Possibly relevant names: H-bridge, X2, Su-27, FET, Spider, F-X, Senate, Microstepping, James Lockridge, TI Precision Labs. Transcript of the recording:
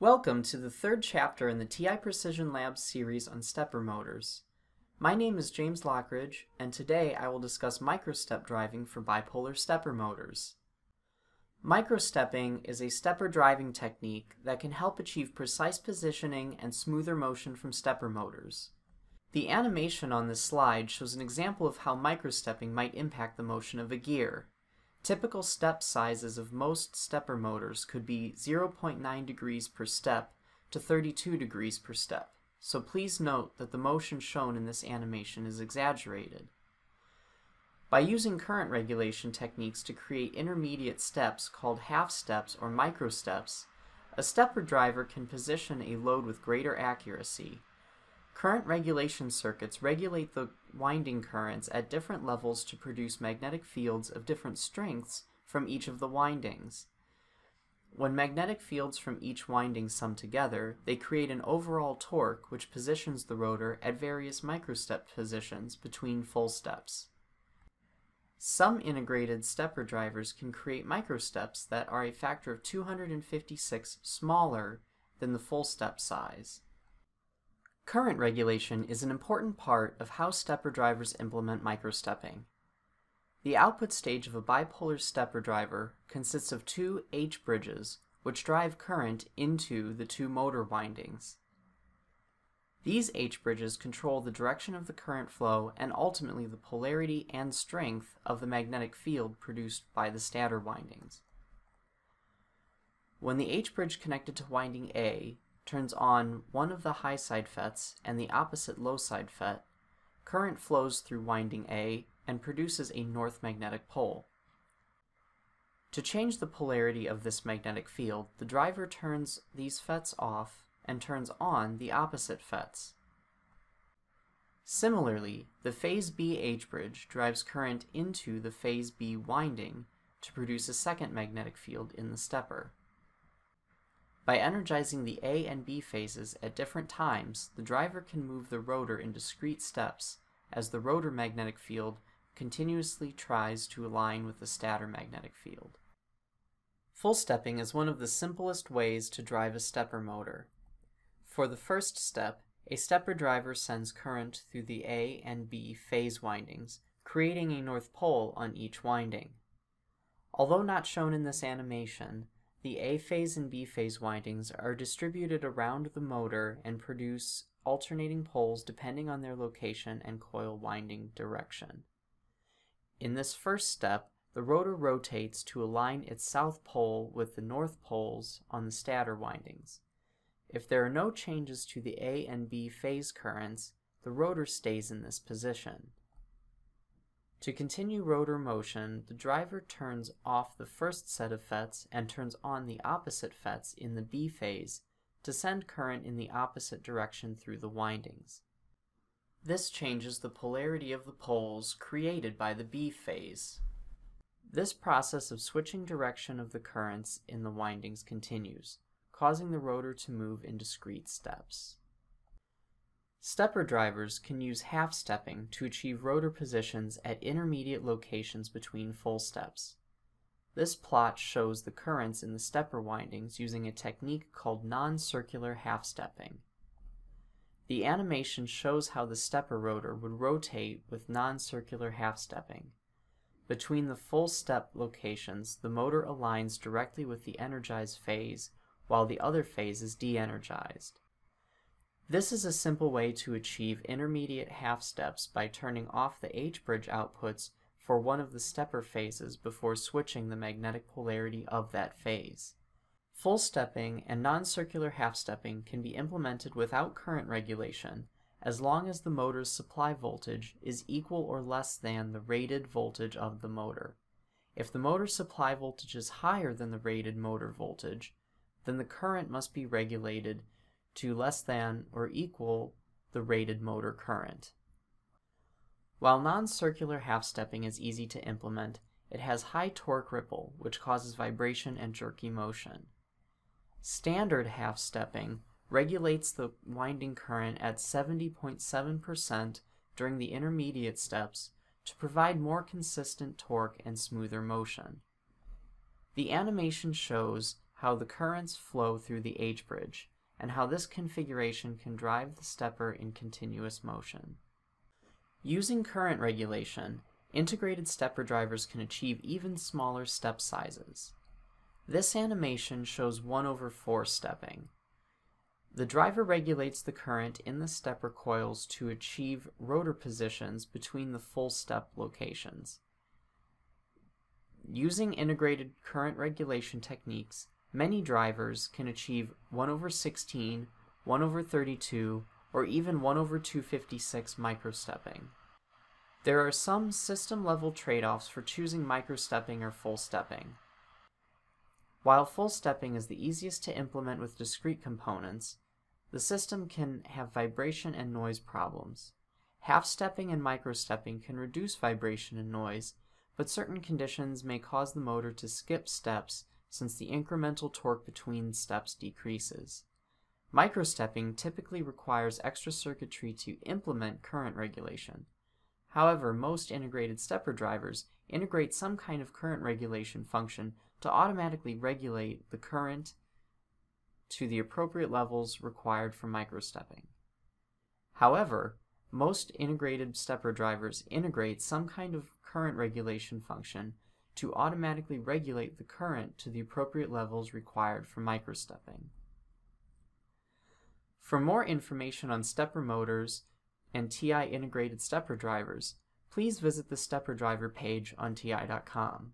Welcome to the third chapter in the TI Precision Labs series on stepper motors. My name is James Lockridge, and today I will discuss microstep driving for bipolar stepper motors. Microstepping is a stepper driving technique that can help achieve precise positioning and smoother motion from stepper motors. The animation on this slide shows an example of how microstepping might impact the motion of a gear. Typical step sizes of most stepper motors could be 0.9 degrees per step to 32 degrees per step, so please note that the motion shown in this animation is exaggerated. By using current regulation techniques to create intermediate steps called half steps or microsteps, a stepper driver can position a load with greater accuracy. Current regulation circuits regulate the winding currents at different levels to produce magnetic fields of different strengths from each of the windings. When magnetic fields from each winding sum together, they create an overall torque which positions the rotor at various microstep positions between full steps. Some integrated stepper drivers can create microsteps that are a factor of 256 smaller than the full step size. Current regulation is an important part of how stepper drivers implement microstepping. The output stage of a bipolar stepper driver consists of two H-bridges, which drive current into the two motor windings. These H-bridges control the direction of the current flow and ultimately the polarity and strength of the magnetic field produced by the stator windings. When the H-bridge connected to winding A turns on one of the high side FETs and the opposite low side FET, current flows through winding A and produces a north magnetic pole. To change the polarity of this magnetic field, the driver turns these FETs off and turns on the opposite FETs. Similarly, the phase B H-bridge drives current into the phase B winding to produce a second magnetic field in the stepper. By energizing the A and B phases at different times, the driver can move the rotor in discrete steps as the rotor magnetic field continuously tries to align with the stator magnetic field. Full stepping is one of the simplest ways to drive a stepper motor. For the first step, a stepper driver sends current through the A and B phase windings, creating a north pole on each winding. Although not shown in this animation, the A phase and B phase windings are distributed around the motor and produce alternating poles depending on their location and coil winding direction. In this first step, the rotor rotates to align its south pole with the north poles on the stator windings. If there are no changes to the A and B phase currents, the rotor stays in this position. To continue rotor motion, the driver turns off the first set of FETs and turns on the opposite FETs in the B phase to send current in the opposite direction through the windings. This changes the polarity of the poles created by the B phase. This process of switching direction of the currents in the windings continues, causing the rotor to move in discrete steps. Stepper drivers can use half-stepping to achieve rotor positions at intermediate locations between full steps. This plot shows the currents in the stepper windings using a technique called non-circular half-stepping. The animation shows how the stepper rotor would rotate with non-circular half-stepping. Between the full step locations, the motor aligns directly with the energized phase, while the other phase is de-energized. This is a simple way to achieve intermediate half steps by turning off the H-bridge outputs for one of the stepper phases before switching the magnetic polarity of that phase. Full stepping and non-circular half stepping can be implemented without current regulation as long as the motor's supply voltage is equal or less than the rated voltage of the motor. If the motor supply voltage is higher than the rated motor voltage, then the current must be regulated to less than or equal the rated motor current. While non-circular half-stepping is easy to implement, it has high torque ripple, which causes vibration and jerky motion. Standard half-stepping regulates the winding current at 70.7% during the intermediate steps to provide more consistent torque and smoother motion. The animation shows how the currents flow through the H bridge and how this configuration can drive the stepper in continuous motion. Using current regulation, integrated stepper drivers can achieve even smaller step sizes. This animation shows 1/4 stepping. The driver regulates the current in the stepper coils to achieve rotor positions between the full step locations. Using integrated current regulation techniques, many drivers can achieve 1/16, 1/32, or even 1/256 microstepping. There are some system-level trade-offs for choosing microstepping or full stepping. While full stepping is the easiest to implement with discrete components, the system can have vibration and noise problems. Half-stepping and microstepping can reduce vibration and noise, but certain conditions may cause the motor to skip steps since the incremental torque between steps decreases. Microstepping typically requires extra circuitry to implement current regulation. However, most integrated stepper drivers integrate some kind of current regulation function to automatically regulate the current to the appropriate levels required for microstepping. However, most integrated stepper drivers integrate some kind of current regulation function to automatically regulate the current to the appropriate levels required for microstepping. For more information on stepper motors and TI integrated stepper drivers, please visit the stepper driver page on TI.com.